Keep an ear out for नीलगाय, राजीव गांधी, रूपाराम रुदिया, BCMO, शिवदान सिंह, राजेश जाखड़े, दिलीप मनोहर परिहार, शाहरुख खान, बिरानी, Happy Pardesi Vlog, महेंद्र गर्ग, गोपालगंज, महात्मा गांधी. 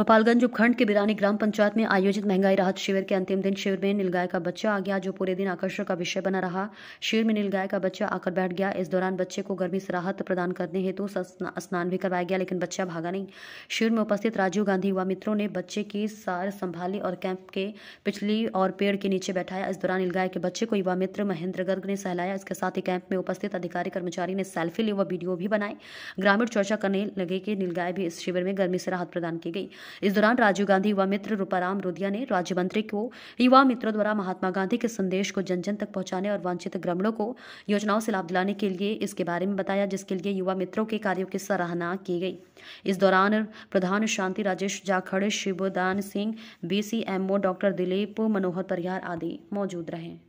गोपालगंज उपखंड के बिरानी ग्राम पंचायत में आयोजित महंगाई राहत शिविर के अंतिम दिन शिविर में नीलगाय का बच्चा आ गया, जो पूरे दिन आकर्षण का विषय बना रहा। शिविर में नीलगाय का बच्चा आकर बैठ गया। इस दौरान बच्चे को गर्मी से राहत प्रदान करने हेतु स्नान भी करवाया गया, लेकिन बच्चा भागा नहीं। शिविर में उपस्थित राजीव गांधी युवा मित्रों ने बच्चे की सार संभाली और कैंप के पिछली और पेड़ के नीचे बैठाया। इस दौरान नीलगाय के बच्चे को युवा मित्र महेंद्र गर्ग ने सहलाया। इसके साथ ही कैंप में उपस्थित अधिकारी कर्मचारी ने सेल्फी ली व वीडियो भी बनाए। ग्रामीण चर्चा करने लगे कि नीलगाय भी इस शिविर में गर्मी से राहत प्रदान की गई। इस दौरान राजीव गांधी युवा मित्र रूपाराम रुदिया ने राज्य मंत्री को युवा मित्रों द्वारा महात्मा गांधी के संदेश को जन जन तक पहुंचाने और वंचित ग्रामीणों को योजनाओं से लाभ दिलाने के लिए इसके बारे में बताया, जिसके लिए युवा मित्रों के कार्यों की सराहना की गई। इस दौरान प्रधान शांति राजेश जाखड़े, शिवदान सिंह, BCMO डॉक्टर दिलीप मनोहर परिहार आदि मौजूद रहे।